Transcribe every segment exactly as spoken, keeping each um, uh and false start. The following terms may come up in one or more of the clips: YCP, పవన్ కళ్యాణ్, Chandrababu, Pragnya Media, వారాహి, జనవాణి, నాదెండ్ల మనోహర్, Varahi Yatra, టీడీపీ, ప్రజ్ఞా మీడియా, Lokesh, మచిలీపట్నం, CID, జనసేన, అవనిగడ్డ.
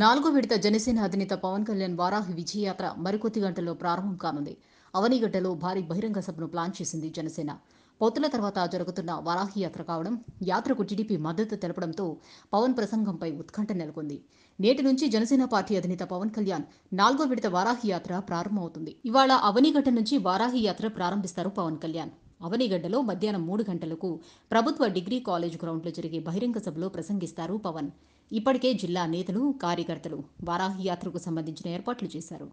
నాలుగో విడత జనసేన అధినేత పవన్ కళ్యాణ్ వారాహి విజయ యాత్ర మరికొద్ది గంటల్లో ప్రారంభం కానుంది. అవనిగడ్డలో భారీ బహిరంగ సభను ప్లాన్ చేసింది జనసేన. పొత్తుల తర్వాత జరుగుతున్న వారాహి యాత్ర కావడం, యాత్రకు టీడీపీ మద్దతు తెలపడంతో పవన్ ప్రసంగంపై ఉత్కంఠ నెలకొంది. నేటి నుంచి జనసేన పార్టీ అధినేత పవన్ కళ్యాణ్ నాలుగో విడత వారాహి యాత్ర ప్రారంభమవుతుంది. ఇవాళ అవనిగడ్డ నుంచి వారాహి యాత్ర ప్రారంభిస్తారు పవన్ కళ్యాణ్. అవనిగడ్డలో మధ్యాహ్నం మూడు గంటలకు ప్రభుత్వ డిగ్రీ కాలేజ్ గ్రౌండ్లో జరిగే బహిరంగ సభలో ప్రసంగిస్తారు పవన్. ఇప్పటికే జిల్లా నేతలు, కార్యకర్తలు వారాహి యాత్రకు సంబంధించిన ఏర్పాట్లు చేశారు.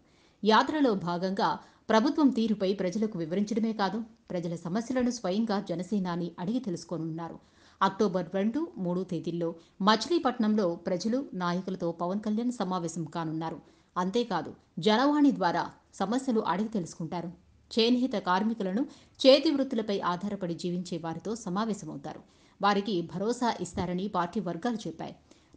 యాత్రలో భాగంగా ప్రభుత్వం తీరుపై ప్రజలకు వివరించడమే కాదు, ప్రజల సమస్యలను స్వయంగా జనసేనాని అడిగి తెలుసుకోనున్నారు. అక్టోబర్ రెండు మూడు తేదీల్లో మచిలీపట్నంలో ప్రజలు, నాయకులతో పవన్ కళ్యాణ్ సమావేశం కానున్నారు. అంతేకాదు, జనవాణి ద్వారా సమస్యలు అడిగి తెలుసుకుంటారు. చేనేత కార్మికులను, చేతి వృత్తులపై ఆధారపడి జీవించే వారితో సమావేశమవుతారు. వారికి భరోసా ఇస్తారని పార్టీ వర్గాలు చెప్పాయి.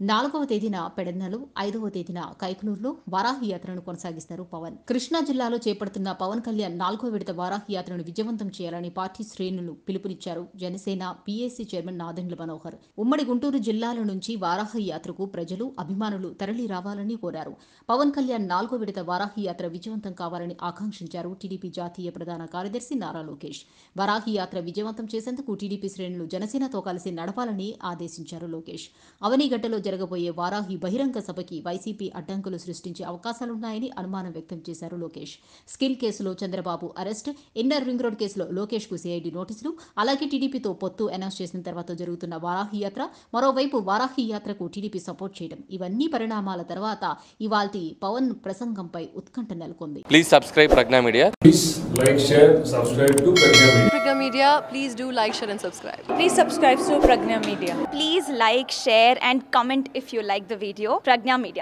నాలుగవ తేదీన పెడన్నలు, ఐదవ తేదీన కైకనూరులో వారాహి యాత్రను కొనసాగిస్తారు పవన్. కృష్ణా జిల్లాలో చేపడుతున్న పవన్ కళ్యాణ్ నాలుగో విడత వారాహి యాత్రను విజయవంతం చేయాలని పార్టీ శ్రేణులు పిలుపునిచ్చారు. జనసేన పీఏసీ చైర్మన్ నాదెండ్ల మనోహర్ ఉమ్మడి గుంటూరు జిల్లాల నుంచి వారాహి యాత్రకు ప్రజలు, అభిమానులు తరలి రావాలని కోరారు. పవన్ కళ్యాణ్ నాలుగో విడత వారాహి యాత్ర విజయవంతం కావాలని ఆకాంక్షించారు టీడీపీ జాతీయ ప్రధాన కార్యదర్శి నారా లోకేష్. వారాహి యాత్ర విజయవంతం చేసేందుకు టీడీపీ శ్రేణులు జనసేనతో కలిసి నడపాలని ఆదేశించారు లోకేష్. అవనిగడ్డలో జరగబోయే వారాహి బహిరంగ సభకి వైసీపీ అడ్డంకులు సృష్టించే అవకాశాలున్నాయని అనుమానం వ్యక్తం చేశారు లోకేష్. స్కిల్ కేసులో Chandrababu arrest, inner ring road కేసులో లోకేష్ కు సీఐడి నోటీసులు, అలాగే టీడీపీతో పొత్తు అనౌన్స్ చేసిన తర్వాత జరుగుతున్న వారాహి యాత్ర, మరోవైపు వారాహి యాత్రకు టీడీపీ సపోర్ట్ చేయడం, ఇవన్నీ పరిణామాల తర్వాత ఇవాల్టి పవన్ ప్రసంగంపై ఉత్కంఠ నెలకొంది. Please subscribe ప్రజ్ఞా మీడియా. Please like, share, subscribe to ప్రజ్ఞా మీడియా. Please do like, share and subscribe. Please subscribe to ప్రజ్ఞా మీడియా. Please like, share and comment if you like the video. Pragnya Media.